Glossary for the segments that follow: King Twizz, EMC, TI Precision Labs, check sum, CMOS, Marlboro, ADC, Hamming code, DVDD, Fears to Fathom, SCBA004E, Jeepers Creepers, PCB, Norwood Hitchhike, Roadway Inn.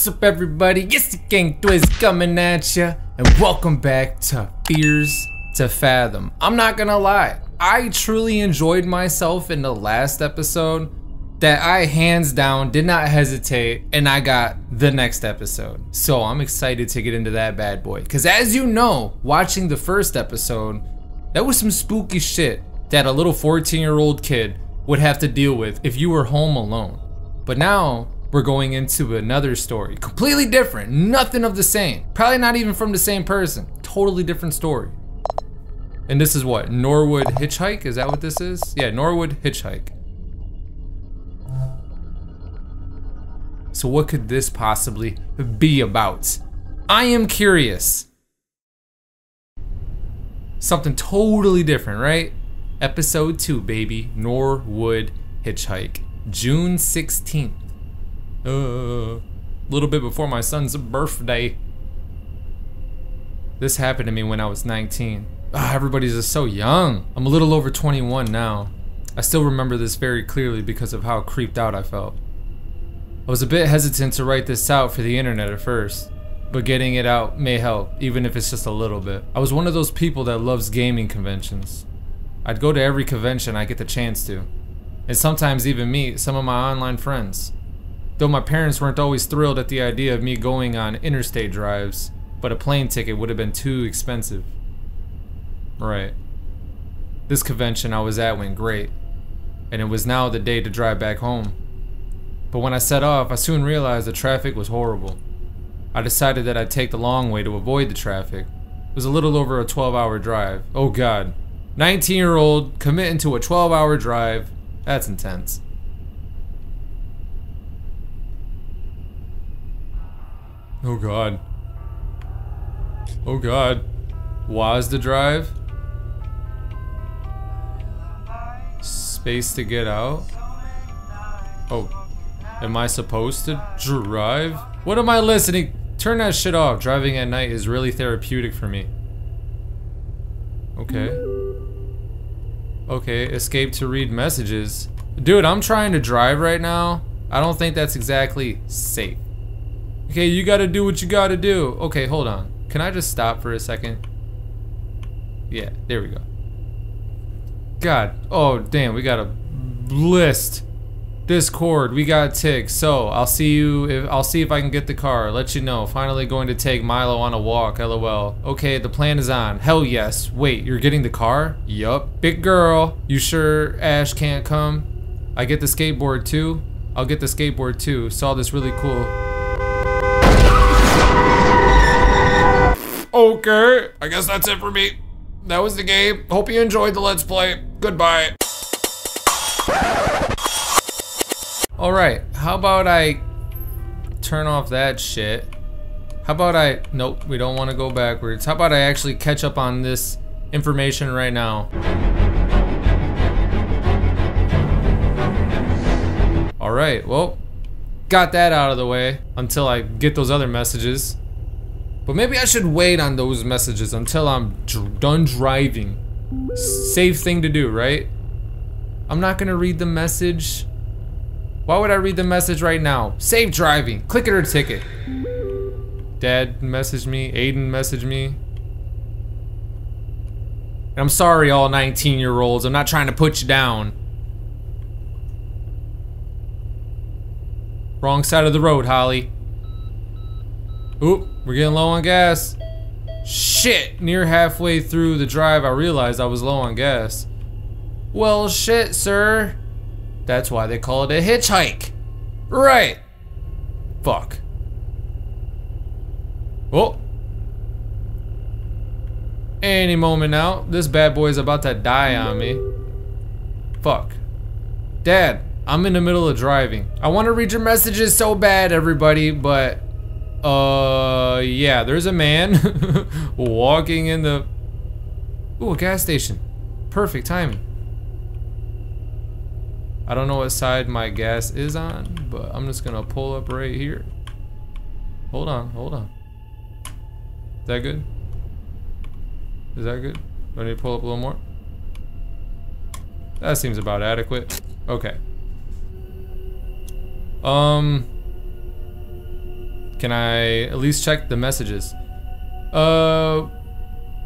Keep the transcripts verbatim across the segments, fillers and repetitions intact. What's up, everybody? It's the King Twizz coming at ya, and welcome back to Fears to Fathom. I'm not gonna lie, I truly enjoyed myself in the last episode that I hands down did not hesitate, and I got the next episode. So I'm excited to get into that bad boy, because as you know, watching the first episode, that was some spooky shit that a little fourteen year old kid would have to deal with if you were home alone. But now, we're going into another story, completely different, nothing of the same, probably not even from the same person, totally different story. And this is what, Norwood Hitchhike, is that what this is? Yeah, Norwood Hitchhike. So what could this possibly be about? I am curious. Something totally different, right? Episode two, baby, Norwood Hitchhike, June sixteenth. Uh, a little bit before my son's birthday. This happened to me when I was nineteen. Ugh, everybody's just so young. I'm a little over twenty-one now. I still remember this very clearly because of how creeped out I felt. I was a bit hesitant to write this out for the internet at first, but getting it out may help, even if it's just a little bit. I was one of those people that loves gaming conventions. I'd go to every convention I get the chance to, and sometimes even meet some of my online friends. Though my parents weren't always thrilled at the idea of me going on interstate drives, but a plane ticket would have been too expensive. Right. This convention I was at went great, and it was now the day to drive back home. But when I set off, I soon realized the traffic was horrible. I decided that I'd take the long way to avoid the traffic. It was a little over a twelve hour drive. Oh god. nineteen year old committing to a twelve hour drive. That's intense. Oh god. Oh god. Was the drive? Space to get out? Oh. Am I supposed to drive? What am I listening? Turn that shit off. Driving at night is really therapeutic for me. Okay. Okay, escape to read messages. Dude, I'm trying to drive right now. I don't think that's exactly safe. Okay, you gotta do what you gotta do. Okay, hold on. Can I just stop for a second? Yeah, there we go. God, oh damn, we got a list. Discord, we got ticks. So I'll see you. If, I'll see if I can get the car. Let you know. Finally going to take Milo on a walk. L O L. Okay, the plan is on. Hell yes. Wait, you're getting the car? Yup. Big girl, you sure Ash can't come? I get the skateboard too. I'll get the skateboard too. Saw this really cool. Okay, I guess that's it for me. That was the game. Hope you enjoyed the Let's Play. Goodbye. Alright, how about I turn off that shit? How about I... Nope, we don't want to go backwards. How about I actually catch up on this information right now? Alright, well, got that out of the way until I get those other messages. But maybe I should wait on those messages until I'm dr- done driving. Safe thing to do, right? I'm not gonna read the message. Why would I read the message right now? Safe driving. Click it or ticket. Dad messaged me. Aiden messaged me. And I'm sorry, all nineteen year olds. I'm not trying to put you down. Wrong side of the road, Holly. Oop. We're getting low on gas. Shit! Near halfway through the drive, I realized I was low on gas. Well, shit, sir. That's why they call it a hitchhike. Right. Fuck. Oh. Any moment now, this bad boy is about to die on me. Fuck. Dad, I'm in the middle of driving. I want to read your messages so bad, everybody, but... Uh, yeah, there's a man walking in the... Ooh, a gas station. Perfect timing. I don't know what side my gas is on, but I'm just gonna pull up right here. Hold on, hold on. Is that good? Is that good? Do I need to pull up a little more? That seems about adequate. Okay. Um... Can I at least check the messages? Uh,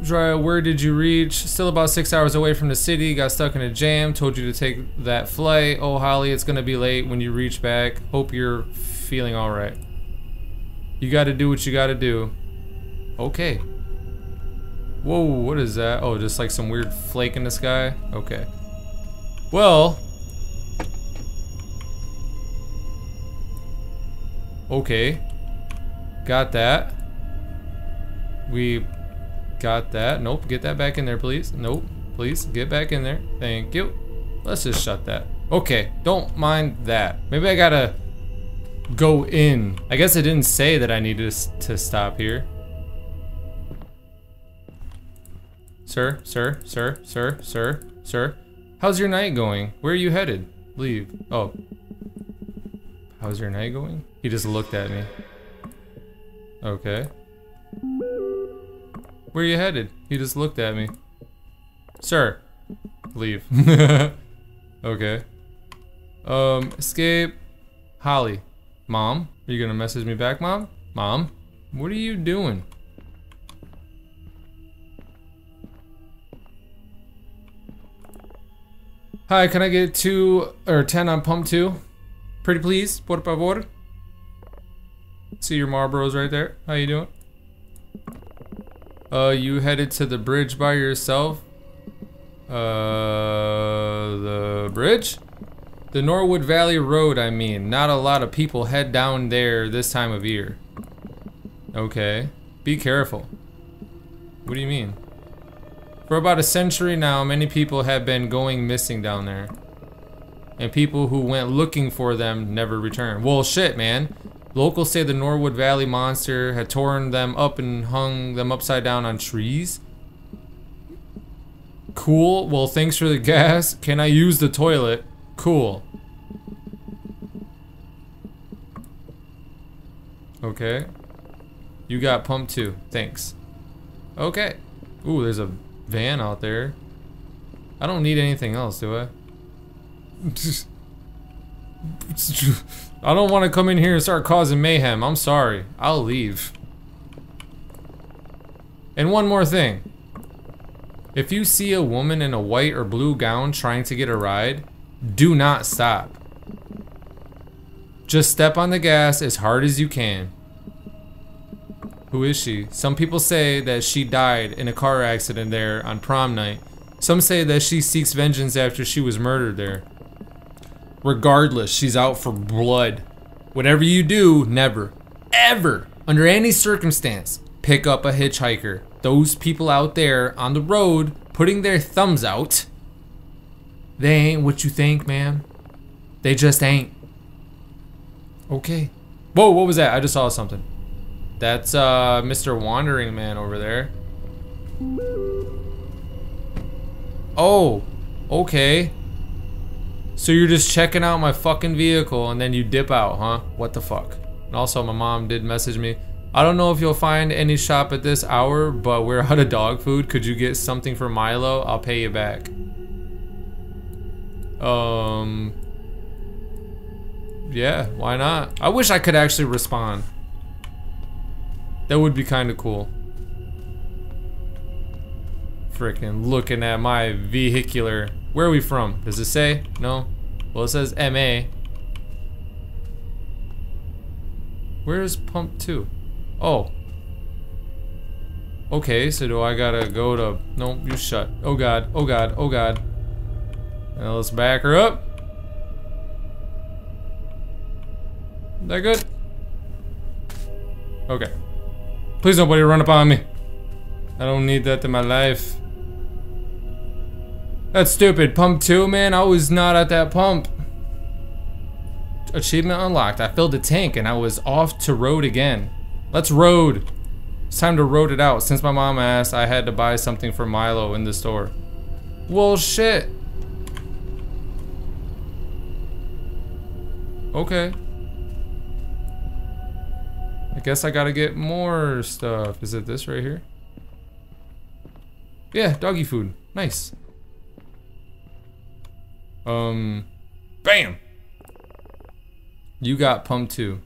where did you reach? Still about six hours away from the city. Got stuck in a jam. Told you to take that flight. Oh, Holly, it's gonna be late when you reach back. Hope you're feeling all right. You gotta do what you gotta do. Okay. Whoa, what is that? Oh, just like some weird flake in the sky? Okay. Well. Okay. Got that. We got that. Nope, get that back in there, please. Nope, please, get back in there. Thank you. Let's just shut that. Okay, don't mind that. Maybe I gotta go in. I guess I didn't say that I needed to stop here. Sir, sir, sir, sir, sir, sir. How's your night going? Where are you headed? Leave. Oh. How's your night going? He just looked at me. Okay. Where are you headed? He just looked at me. Sir. Leave. Okay. Um, escape. Holly. Mom? Are you gonna message me back, Mom? Mom? What are you doing? Hi, can I get two or ten on pump two? Pretty please, por favor. See your Marlboros right there. How you doing? Uh, you headed to the bridge by yourself? Uh, the bridge? The Norwood Valley Road, I mean. Not a lot of people head down there this time of year. Okay. Be careful. What do you mean? For about a century now, many people have been going missing down there. And people who went looking for them never returned. Well, shit, man. Locals say the Norwood Valley monster had torn them up and hung them upside down on trees. Cool. Well, thanks for the gas. Can I use the toilet? Cool. Okay. You got pump two. Thanks. Okay. Ooh, there's a van out there. I don't need anything else, do I? I don't want to come in here and start causing mayhem. I'm sorry. I'll leave. And one more thing. If you see a woman in a white or blue gown trying to get a ride, do not stop. Just step on the gas as hard as you can. Who is she? Some people say that she died in a car accident there on prom night. Some say that she seeks vengeance after she was murdered there. Regardless, she's out for blood. Whatever you do, never, ever, under any circumstance, pick up a hitchhiker. Those people out there on the road putting their thumbs out, they ain't what you think, man. They just ain't. Okay. Whoa, what was that? I just saw something. That's uh, Mister Wandering Man over there. Oh, okay. So you're just checking out my fucking vehicle and then you dip out, huh? What the fuck? And also my mom did message me. I don't know if you'll find any shop at this hour, but we're out of dog food. Could you get something for Milo? I'll pay you back. Um, yeah, why not? I wish I could actually respond. That would be kind of cool. Freaking looking at my vehicular. Where are we from? Does it say? No? Well, it says M A. Where is pump two? Oh. Okay, so do I gotta go to... No, you shut. Oh god, oh god, oh god. Now let's back her up. Is that good? Okay. Please nobody run up on me. I don't need that in my life. That's stupid. Pump two, man. I was not at that pump. Achievement unlocked. I filled the tank and I was off to road again. Let's road. It's time to road it out. Since my mom asked, I had to buy something for Milo in the store. Well, shit. Okay. I guess I gotta get more stuff. Is it this right here? Yeah, doggy food. Nice. Um, bam! You got pump two.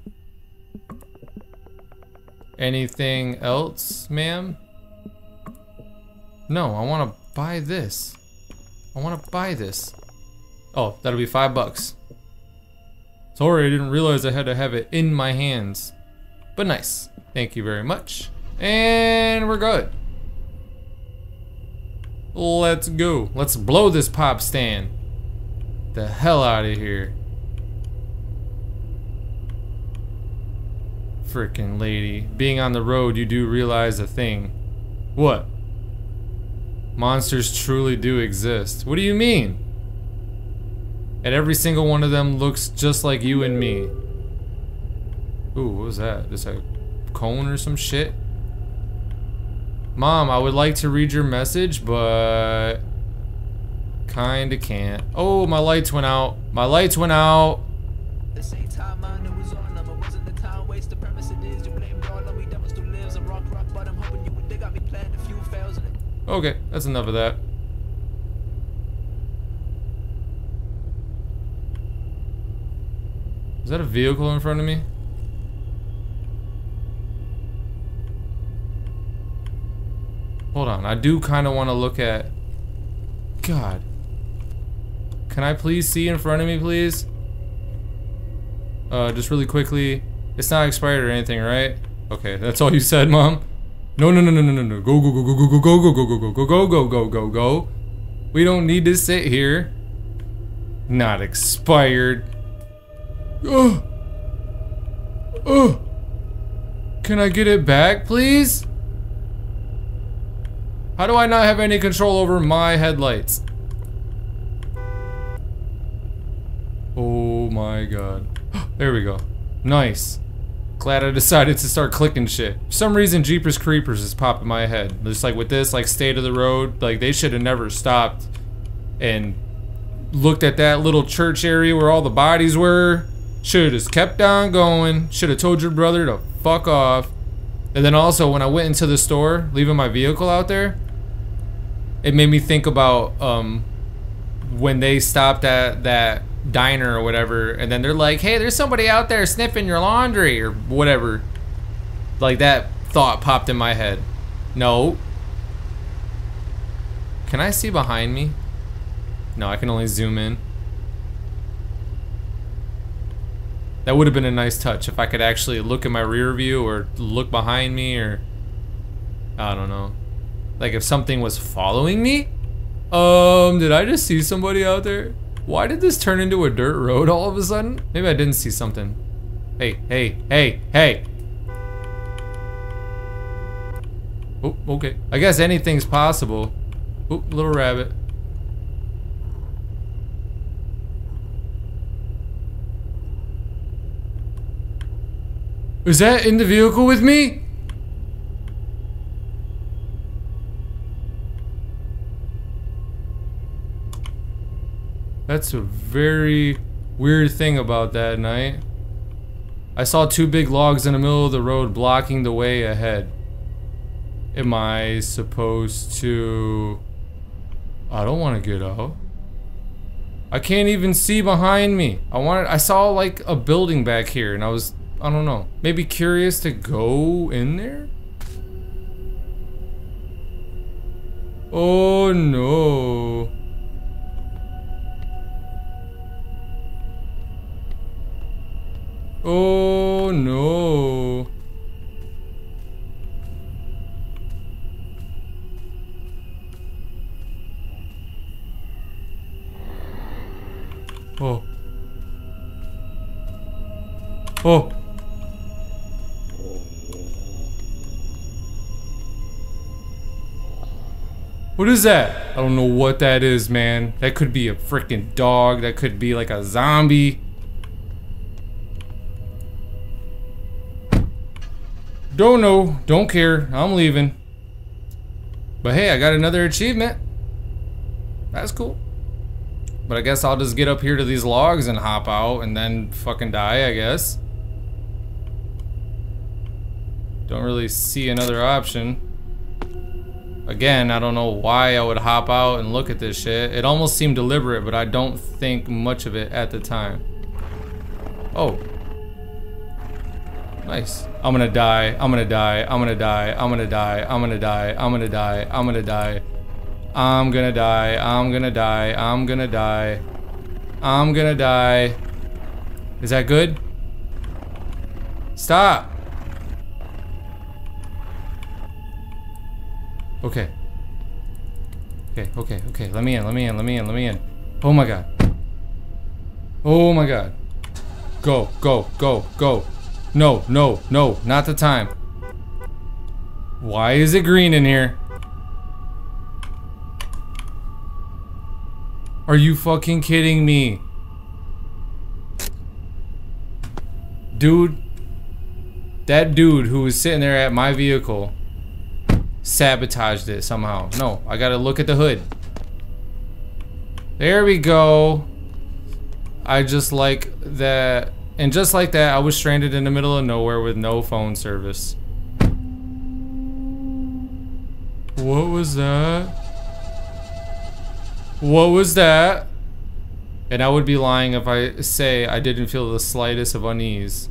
Anything else, ma'am? No, I want to buy this. I want to buy this. Oh, that'll be five bucks. Sorry, I didn't realize I had to have it in my hands. But nice. Thank you very much. And we're good. Let's go. Let's blow this pop stand. The hell out of here. Frickin' lady. Being on the road, you do realize a thing. What? Monsters truly do exist. What do you mean? And every single one of them looks just like you and me. Ooh, what was that? Just a cone or some shit? Mom, I would like to read your message, but... kinda can't. Oh, my lights went out. My lights went out. Okay, that's enough of that. Is that a vehicle in front of me? Hold on, I do kind of want to look at... God. Can I please see in front of me, please? Uh, just really quickly. It's not expired or anything, right? Okay, that's all you said, Mom? No, no, no, no, no, no, no. Go, go, go, go, go, go, go, go, go, go, go, go, go, go, go. We don't need to sit here. Not expired. Ugh. Ugh. Can I get it back, please? How do I not have any control over my headlights? Oh my god. There we go. Nice. Glad I decided to start clicking shit. For some reason, Jeepers Creepers is popping my head. Just like with this, like state of the road, like they should have never stopped and looked at that little church area where all the bodies were. Should have just kept on going. Should have told your brother to fuck off. And then also, when I went into the store, leaving my vehicle out there, it made me think about um, when they stopped at that diner or whatever, and then they're like, hey, there's somebody out there sniffing your laundry or whatever. Like, that thought popped in my head. No. Can I see behind me? No, I can only zoom in. That would have been a nice touch if I could actually look in my rear view or look behind me, or I don't know. Like if something was following me? Um, did I just see somebody out there? Why did this turn into a dirt road all of a sudden? Maybe I didn't see something. Hey, hey, hey, hey! Oh, okay. I guess anything's possible. Oh, little rabbit. Is that in the vehicle with me? That's a very weird thing about that night. I saw two big logs in the middle of the road blocking the way ahead. Am I supposed to... I don't want to get out. I can't even see behind me. I wanted... I saw like a building back here and I was... I don't know. Maybe curious to go in there? Oh no. Oh no. Oh. Oh. What is that? I don't know what that is, man. That could be a freaking dog. That could be like a zombie. Don't know, don't care, I'm leaving. But hey, I got another achievement. That's cool. But I guess I'll just get up here to these logs and hop out and then fucking die, I guess. Don't really see another option. Again, I don't know why I would hop out and look at this shit. It almost seemed deliberate, but I don't think much of it at the time. Oh. Nice. I'm gonna die. I'm gonna die. I'm gonna die. I'm gonna die. I'm gonna die. I'm gonna die. I'm gonna die. I'm gonna die. I'm gonna die. I'm gonna die. I'm gonna die. Is that good? Stop. Okay. Okay, okay, okay. Let me in, let me in, let me in, let me in. Oh my god. Oh my god. Go, go, go, go. No, no, no, not the time. Why is it green in here? Are you fucking kidding me? Dude. That dude who was sitting there at my vehicle sabotaged it somehow. No, I gotta look at the hood. There we go. I just like that. And just like that, I was stranded in the middle of nowhere with no phone service. What was that? What was that? And I would be lying if I say I didn't feel the slightest of unease.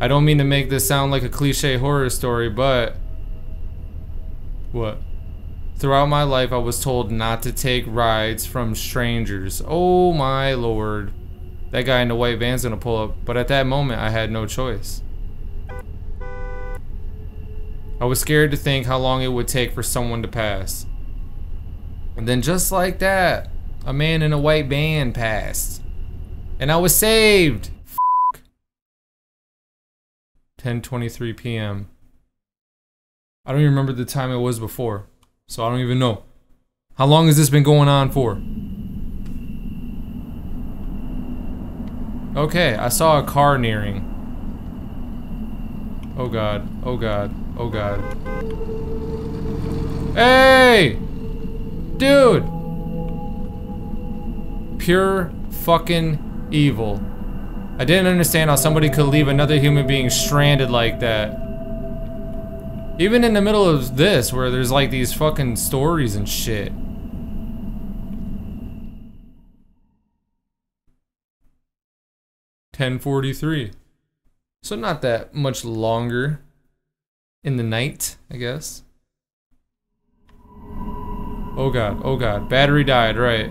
I don't mean to make this sound like a cliche horror story, but what? Throughout my life, I was told not to take rides from strangers. Oh my lord. That guy in the white van's gonna pull up. But at that moment, I had no choice. I was scared to think how long it would take for someone to pass. And then just like that, a man in a white van passed. And I was saved. F***. ten twenty-three p m I don't even remember the time it was before, so I don't even know. How long has this been going on for? Okay, I saw a car nearing. Oh god, oh god, oh god. Hey! Dude! Pure fucking evil. I didn't understand how somebody could leave another human being stranded like that. Even in the middle of this, where there's like these fucking stories and shit. ten forty-three. So not that much longer in the night, I guess. Oh god, oh god. Battery died, right.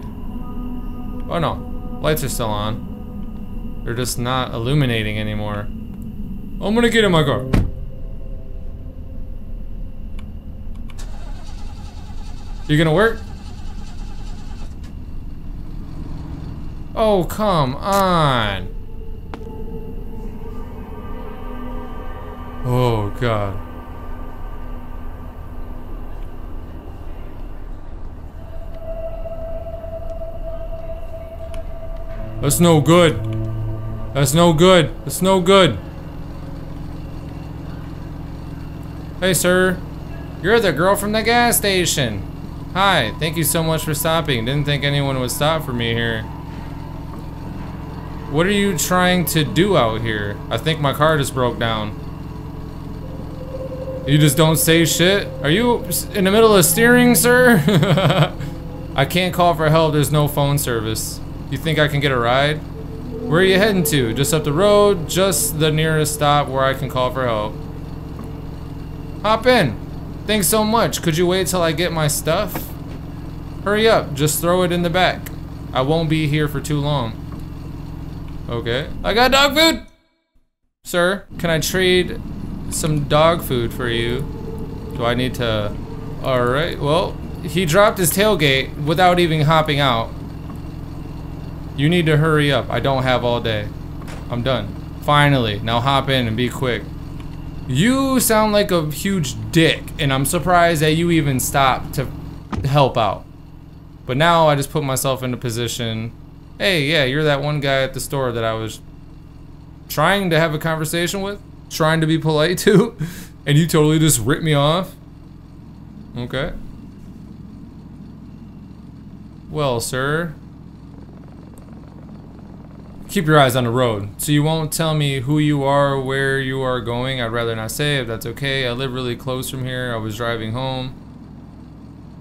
Oh no. Lights are still on. They're just not illuminating anymore. I'm gonna get in my car. You gonna work? Oh, come on. Oh, God. That's no good. That's no good. That's no good. Hey, sir. You're the girl from the gas station. Hi, thank you so much for stopping. Didn't think anyone would stop for me here. What are you trying to do out here? I think my car just broke down. You just don't say shit? Are you in the middle of steering, sir? I can't call for help. There's no phone service. You think I can get a ride? Where are you heading to? Just up the road? Just the nearest stop where I can call for help. Hop in. Thanks so much. Could you wait till I get my stuff? Hurry up. Just throw it in the back. I won't be here for too long. Okay. I got dog food! Sir, can I trade some dog food for you? Do I need to... Alright, well, he dropped his tailgate without even hopping out. You need to hurry up. I don't have all day. I'm done. Finally. Now hop in and be quick. You sound like a huge dick, and I'm surprised that you even stopped to help out. But now I just put myself in a position. Hey, yeah, you're that one guy at the store that I was trying to have a conversation with, trying to be polite to, and you totally just ripped me off. Okay. Well, sir. Keep your eyes on the road. So you won't tell me who you are, where you are going. I'd rather not say, if that's okay. I live really close from here. I was driving home.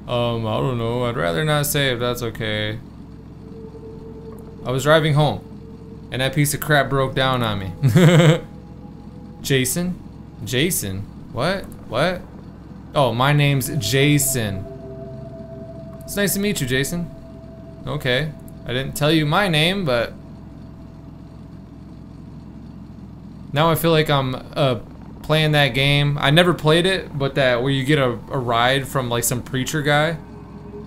Um, I don't know. I'd rather not say, if that's okay. I was driving home. And that piece of crap broke down on me. Jason? Jason? What? What? Oh, my name's Jason. It's nice to meet you, Jason. Okay. I didn't tell you my name, but... now I feel like I'm uh, playing that game. I never played it, but that where you get a, a ride from like some preacher guy,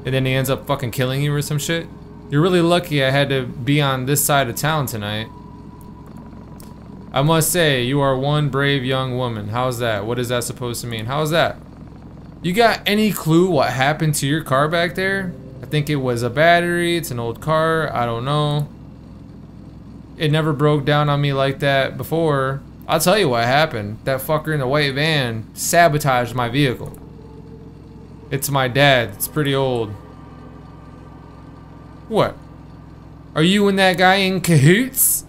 and then he ends up fucking killing you or some shit. You're really lucky I had to be on this side of town tonight. I must say, you are one brave young woman. How's that? What is that supposed to mean? How's that? You got any clue what happened to your car back there? I think it was a battery. It's an old car. I don't know. It never broke down on me like that before. I'll tell you what happened. That fucker in the white van sabotaged my vehicle. It's my dad. It's pretty old. What? Are you and that guy in cahoots?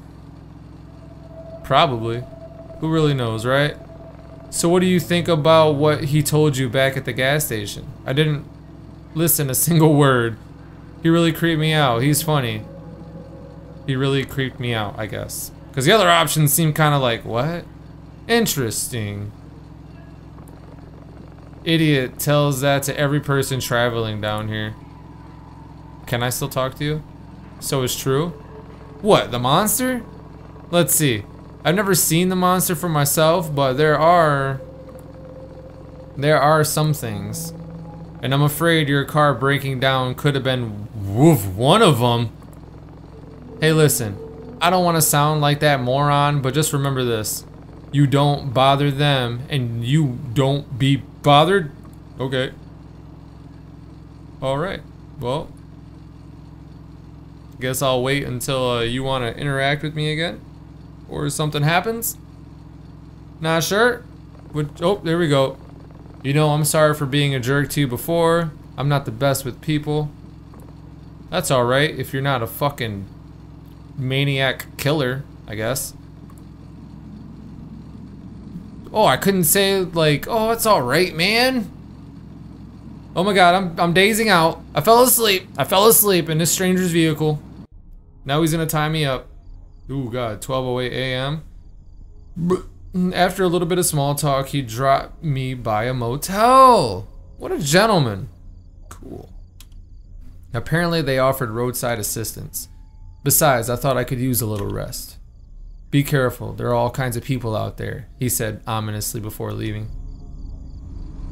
Probably. Who really knows, right? So what do you think about what he told you back at the gas station? I didn't listen a single word. He really creeped me out. He's funny. He really creeped me out, I guess. Because the other options seem kind of like, what? Interesting. Idiot tells that to every person traveling down here. Can I still talk to you? So it's true? What, the monster? Let's see. I've never seen the monster for myself, but there are... There are some things. And I'm afraid your car breaking down could have been woof, one of them. Hey, listen, I don't want to sound like that moron, but just remember this. You don't bother them, and you don't be bothered. Okay. All right. Well, guess I'll wait until uh, you want to interact with me again, or something happens. Not sure. But, oh, there we go. You know, I'm sorry for being a jerk to you before. I'm not the best with people. That's all right if you're not a fucking... maniac killer, I guess. Oh, I couldn't say like, oh, it's all right, man. Oh my God, I'm I'm dazing out. I fell asleep. I fell asleep in this stranger's vehicle. Now he's gonna tie me up. Ooh, God, twelve oh eight A M After a little bit of small talk, he dropped me by a motel. What a gentleman. Cool. Apparently, they offered roadside assistance. Besides, I thought I could use a little rest. Be careful, there are all kinds of people out there, he said ominously before leaving.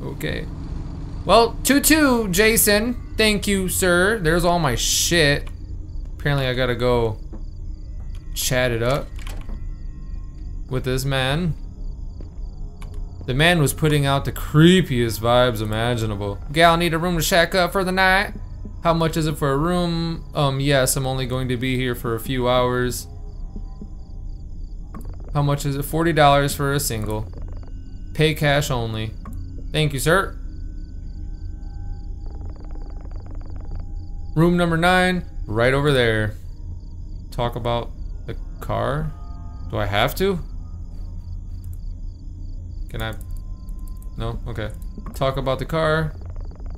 Okay. Well, two two, Jason. Thank you, sir. There's all my shit. Apparently I gotta go chat it up with this man. The man was putting out the creepiest vibes imaginable. Gal, need a room to shack up for the night. How much is it for a room? Um, yes, I'm only going to be here for a few hours. How much is it? forty dollars for a single. Pay cash only. Thank you, sir. Room number nine, right over there. Talk about the car? Do I have to? Can I? No? Okay. Talk about the car.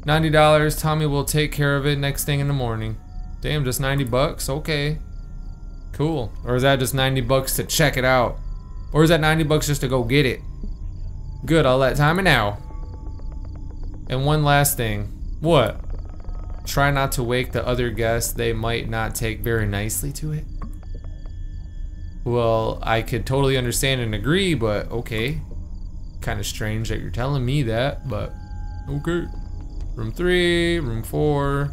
ninety dollars, Tommy will take care of it next thing in the morning. Damn, just ninety bucks? Okay. Cool. Or is that just ninety bucks to check it out? Or is that ninety bucks just to go get it? Good, I'll let Tommy know. And one last thing. What? Try not to wake the other guests. They might not take very nicely to it. Well, I could totally understand and agree, but okay. Kind of strange that you're telling me that, but okay. Room three, room four.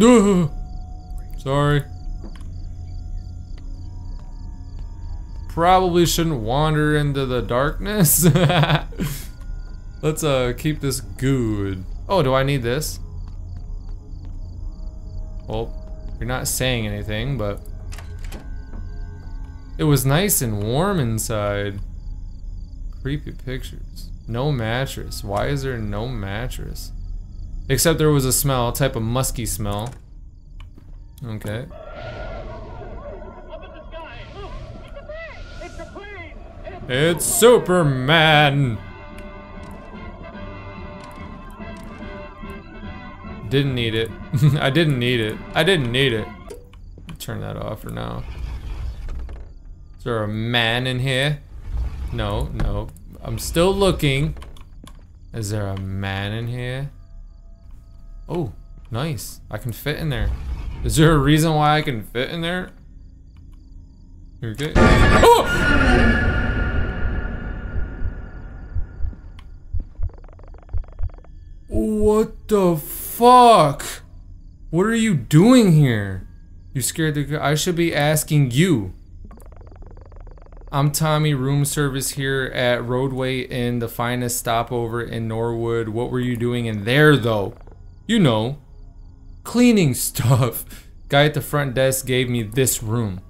Ugh. Sorry. Probably shouldn't wander into the darkness. Let's uh keep this good. Oh, do I need this? Well, you're not saying anything, but it was nice and warm inside. Creepy pictures. No mattress. Why is there no mattress? Except there was a smell, type of musky smell. Okay. Up in the sky. Look, it's a plane. It's a plane. It's, it's Superman. Didn't need it. I didn't need it. I didn't need it. turn that off for now. Is there a man in here? No, no. I'm still looking. Is there a man in here? Oh, nice. I can fit in there. Is there a reason why I can fit in there? Okay. Oh! What the fuck? What are you doing here? You scared the girl. I should be asking you. I'm Tommy, room service here at Roadway Inn, the finest stopover in Norwood. What were you doing in there though? You know, cleaning stuff. Guy at the front desk gave me this room.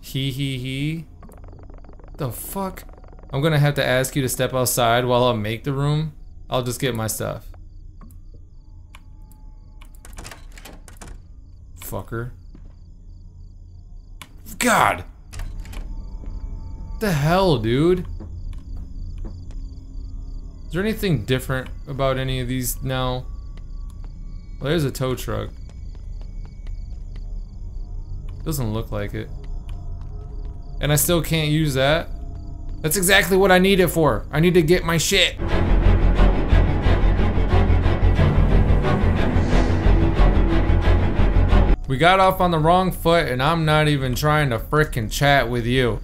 He he he. The fuck? I'm gonna have to ask you to step outside while I make the room. I'll just get my stuff. Fucker. God! What the hell, dude? Is there anything different about any of these now? Well, there's a tow truck. Doesn't look like it. And I still can't use that? That's exactly what I need it for. I need to get my shit. We got off on the wrong foot, and I'm not even trying to frickin' chat with you.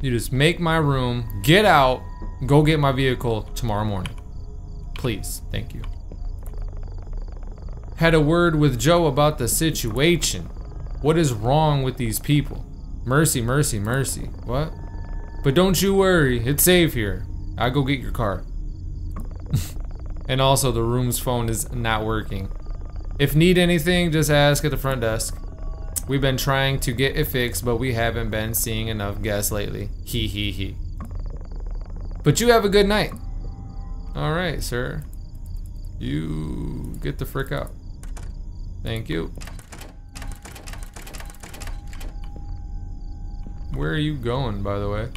You just make my room, get out, go get my vehicle tomorrow morning. Please, thank you. Had a word with Joe about the situation. What is wrong with these people? Mercy, mercy, mercy. What? But don't you worry, it's safe here. I'll go get your car. And also, the room's phone is not working. If need anything, just ask at the front desk. We've been trying to get it fixed, but we haven't been seeing enough guests lately. He he he. But you have a good night. Alright, sir. You get the frick out. Thank you. Where are you going, by the way?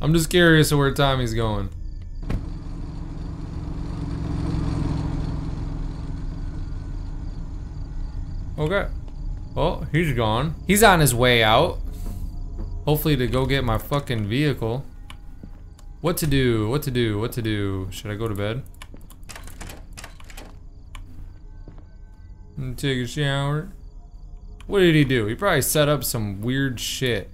I'm just curious of where Tommy's going. Okay. Well, he's gone. He's on his way out. Hopefully to go get my fucking vehicle. What to do? What to do? What to do? Should I go to bed? And take a shower. What did he do? He probably set up some weird shit.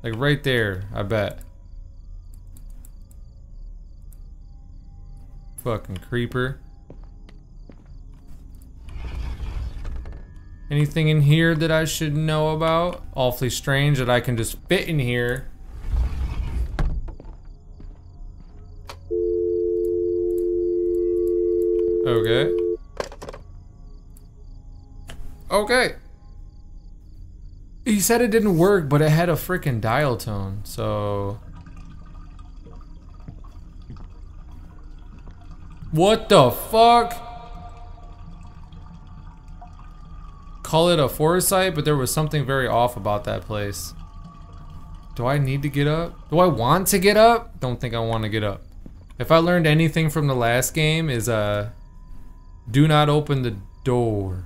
Like right there, I bet. Fucking creeper. Anything in here that I should know about? Awfully strange that I can just fit in here. Okay. Okay. He said it didn't work, but it had a freaking dial tone, so... What the fuck? Call it a foresight, but there was something very off about that place. Do I need to get up? Do I want to get up? Don't think I want to get up. If I learned anything from the last game is, uh... do not open the door.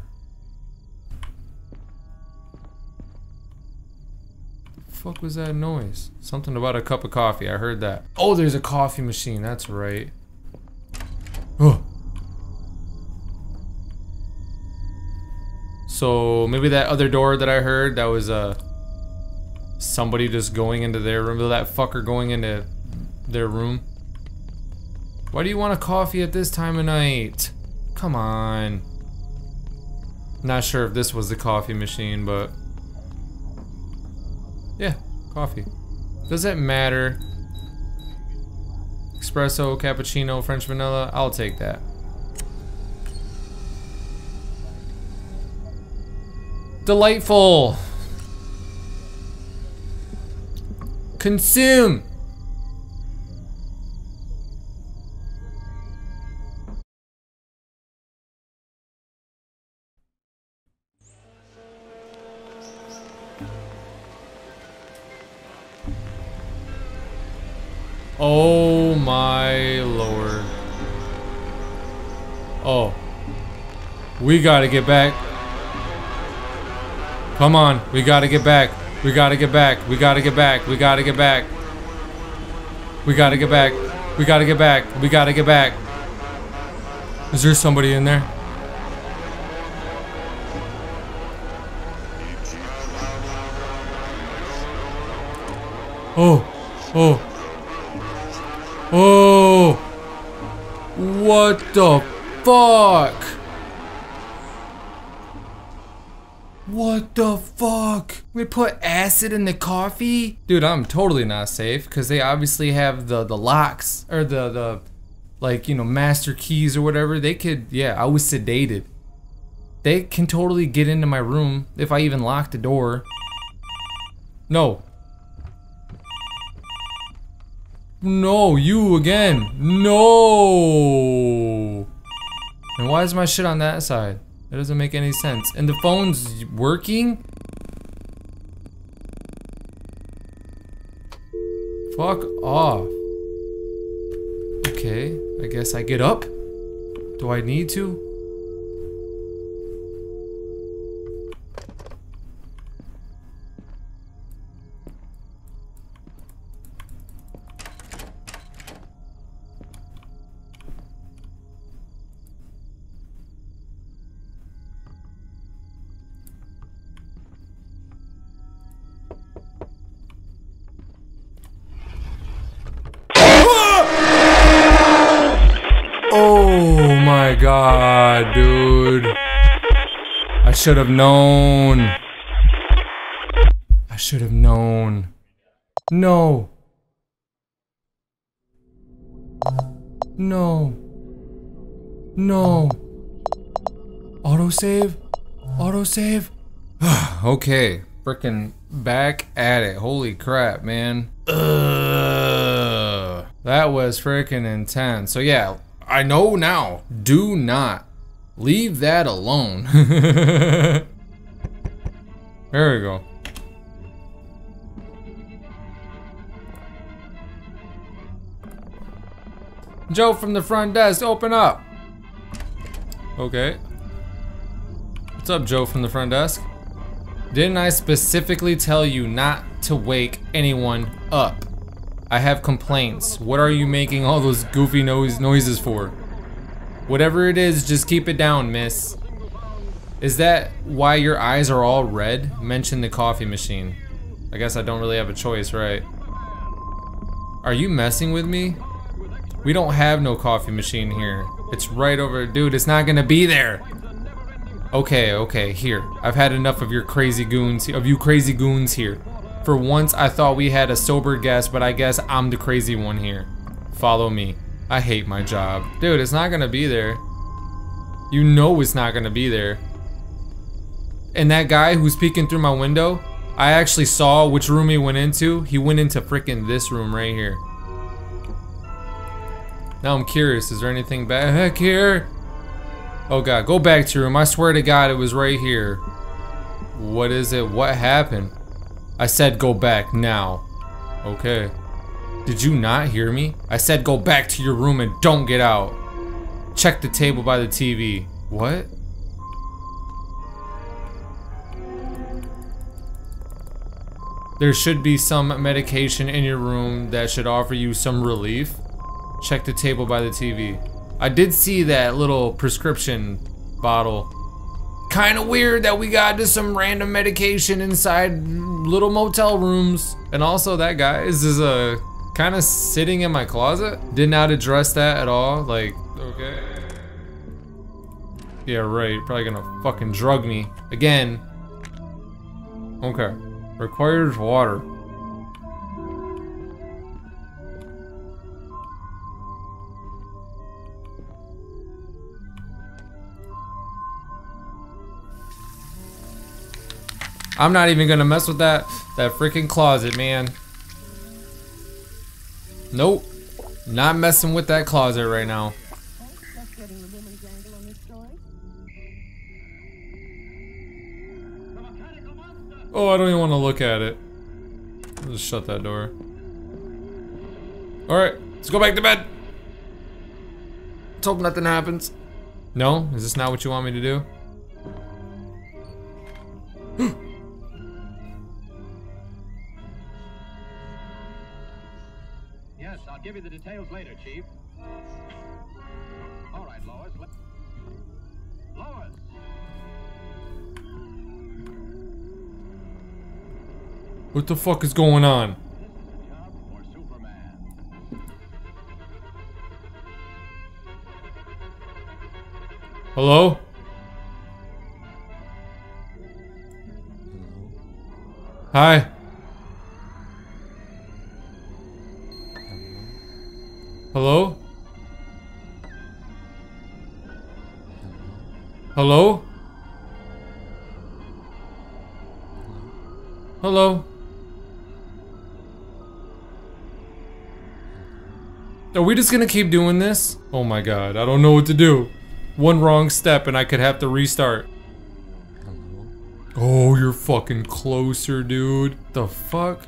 Fuck was that noise? Something about a cup of coffee. I heard that. Oh, there's a coffee machine. That's right. Oh. So maybe that other door that I heard, that was uh somebody just going into their room. That fucker going into their room. Why do you want a coffee at this time of night? Come on. Not sure if this was the coffee machine, but yeah, coffee. Does it matter? Espresso, cappuccino, French vanilla. I'll take that. Delightful. Consume. Oh. Oh my lord. Oh. We gotta get back. Come on, we gotta get back. We gotta get back. We gotta get back. We gotta get back. We gotta get back. We gotta get back. We gotta get back. Is there somebody in there? Oh, oh, oh, what the fuck? What the fuck? We put acid in the coffee? Dude, I'm totally not safe, because they obviously have the, the locks, or the, the, like, you know, master keys or whatever. They could, yeah, I was sedated. They can totally get into my room if I even lock the door. No. No, you again. No. And why is my shit on that side? That doesn't make any sense. And the phone's working? Fuck off. Okay, I guess I get up. Do I need to? God, dude. I should have known. I should have known. No. No. No. Autosave? Autosave? Okay. Frickin' back at it. Holy crap, man. Ugh. That was frickin' intense. So yeah. I know now, do not leave that alone. There we go. Joe from the front desk, open up. Okay. What's up, Joe from the front desk? Didn't I specifically tell you not to wake anyone up? I have complaints. What are you making all those goofy noise noises for? Whatever it is, just keep it down, miss. Is that why your eyes are all red? Mention the coffee machine. I guess I don't really have a choice, right? Are you messing with me? We don't have no coffee machine here. It's right over, dude, it's not gonna be there. Okay, okay, here. I've had enough of your crazy goons, of you crazy goons here. For once, I thought we had a sober guest, but I guess I'm the crazy one here. Follow me. I hate my job. Dude, it's not gonna be there. You know it's not gonna be there. And that guy who's peeking through my window, I actually saw which room he went into. He went into freaking this room right here. Now I'm curious, is there anything back here? Oh God, go back to your room. I swear to God, it was right here. What is it? What happened? I said go back now. Okay. Did you not hear me? I said go back to your room and don't get out. Check the table by the T V. What? There should be some medication in your room that should offer you some relief. Check the table by the T V. I did see that little prescription bottle. Kinda weird that we got just some random medication inside little motel rooms. And also that guy is just uh, kinda sitting in my closet. Did not address that at all, like, okay. Yeah, right, probably gonna fucking drug me again. Okay, requires water. I'm not even gonna mess with that, that freaking closet, man. Nope. Not messing with that closet right now. Oh, I don't even want to look at it. I'll just shut that door. Alright, Let's go back to bed. Let's hope nothing happens. No? Is this not what you want me to do? Yes, I'll give you the details later, Chief. All right, Lois. Lois! What the fuck is going on? Hello? Hi. Hello? Hello? Hello? Are we just gonna keep doing this? Oh my god, I don't know what to do. One wrong step and I could have to restart. Hello? Oh, you're fucking closer, dude. The fuck?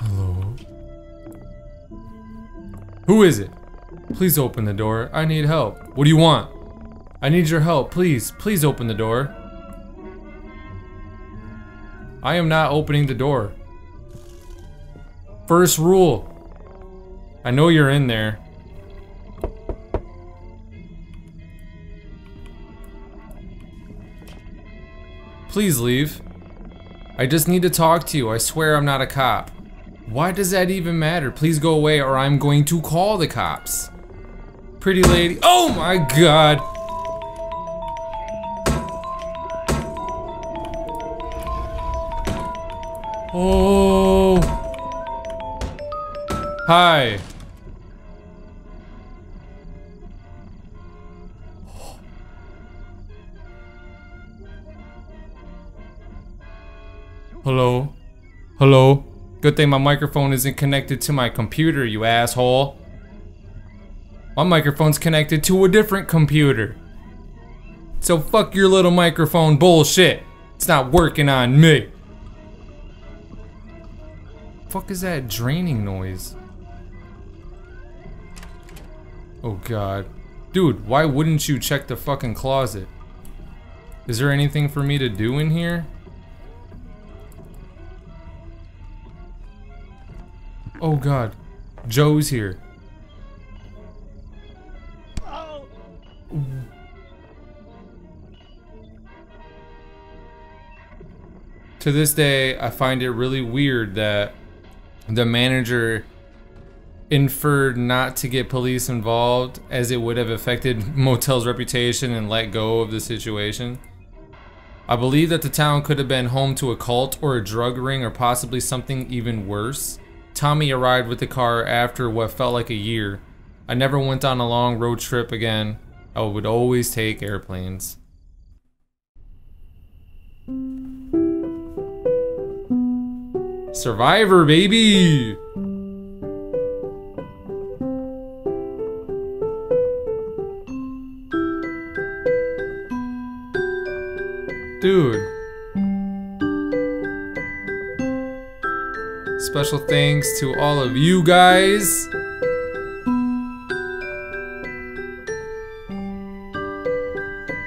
Hello? Hello? Who is it? Please open the door. I need help. What do you want? I need your help. Please, please open the door. I am not opening the door. First rule. I know you're in there. Please leave. I just need to talk to you. I swear I'm not a cop. Why does that even matter? Please go away or I'm going to call the cops. Pretty lady. Oh my god. Oh. Hi. Hello? Hello? Good thing my microphone isn't connected to my computer, you asshole. My microphone's connected to a different computer. So fuck your little microphone bullshit. It's not working on me. Fuck is that draining noise? Oh god. Dude, why wouldn't you check the fucking closet? Is there anything for me to do in here? Oh god. Joe's here. Oh. To this day, I find it really weird that the manager inferred not to get police involved as it would have affected Motel's reputation and let go of the situation. I believe that the town could have been home to a cult or a drug ring or possibly something even worse. Tommy arrived with the car after what felt like a year. I never went on a long road trip again. I would always take airplanes. Survivor, baby! Dude. Special thanks to all of you guys.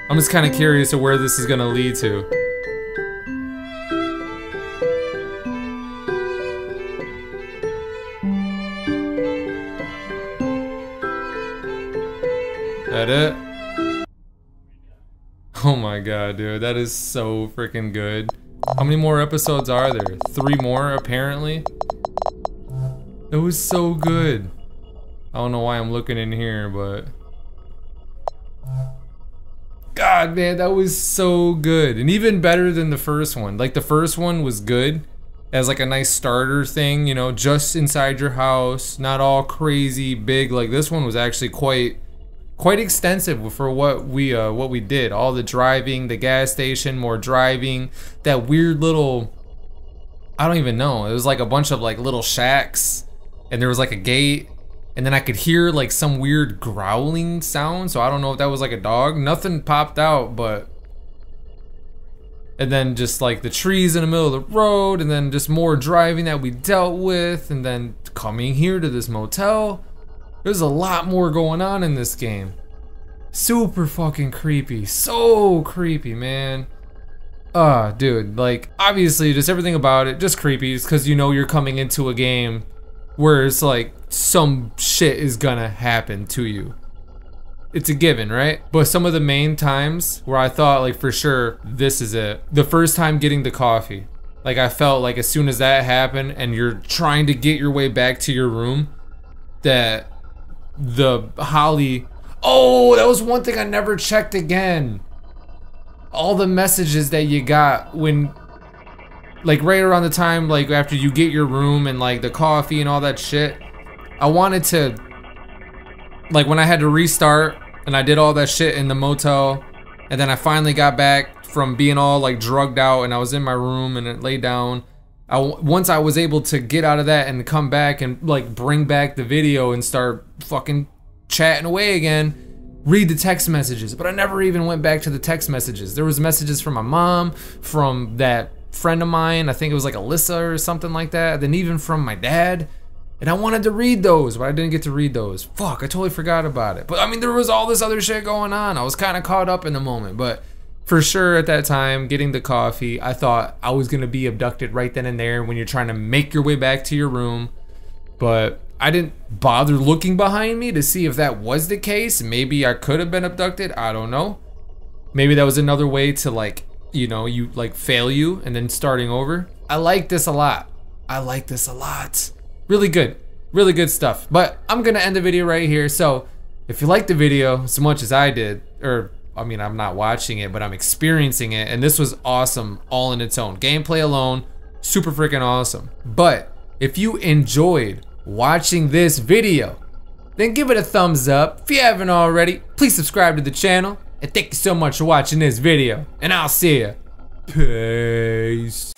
I'm just kind of curious of where this is going to lead to. That it? Oh my god, dude, that is so freaking good. How many more episodes are there? Three more, apparently? It was so good. I don't know why I'm looking in here, but... God, man, that was so good. And even better than the first one. Like, the first one was good as, like, a nice starter thing, you know, just inside your house, not all crazy big. Like, this one was actually quite... quite extensive for what we uh, what we did. All the driving, the gas station, more driving, that weird little, I don't even know, it was like a bunch of like little shacks and there was like a gate and then I could hear like some weird growling sound, so I don't know if that was like a dog. Nothing popped out, but and then just like the trees in the middle of the road, and then just more driving that we dealt with, and then coming here to this motel. There's a lot more going on in this game. Super fucking creepy. So creepy, man. Ah, uh, dude, like, obviously, just everything about it, just creepy. It's because you know you're coming into a game where it's like, some shit is gonna happen to you. It's a given, right? But some of the main times where I thought, like, for sure, this is it. The first time getting the coffee. Like, I felt like as soon as that happened, and you're trying to get your way back to your room, that the Holly... Oh, that was one thing I never checked again. All the messages that you got when, like, right around the time, like, after you get your room and, like, the coffee and all that shit, I wanted to, like, when I had to restart and I did all that shit in the motel, and then I finally got back from being all, like, drugged out, and I was in my room and it laid down. I, once I was able to get out of that and come back and, like, bring back the video and start fucking chatting away again, read the text messages, but I never even went back to the text messages. There was messages from my mom, from that friend of mine, I think it was like Alyssa or something like that, then even from my dad, and I wanted to read those, but I didn't get to read those. Fuck, I totally forgot about it. But I mean, there was all this other shit going on. I was kind of caught up in the moment, but for sure at that time, getting the coffee, I thought I was gonna be abducted right then and there when you're trying to make your way back to your room, but I didn't bother looking behind me to see if that was the case. Maybe I could have been abducted, I don't know. Maybe that was another way to, like, you know, you like fail you and then starting over. I like this a lot. I like this a lot. Really good, really good stuff. But I'm gonna end the video right here. So if you liked the video as much as I did, or I mean, I'm not watching it, but I'm experiencing it. And this was awesome all in its own. Gameplay alone, super freaking awesome. But if you enjoyed watching this video, then give it a thumbs up. If you haven't already, please subscribe to the channel, and thank you so much for watching this video, and I'll see ya. Peace.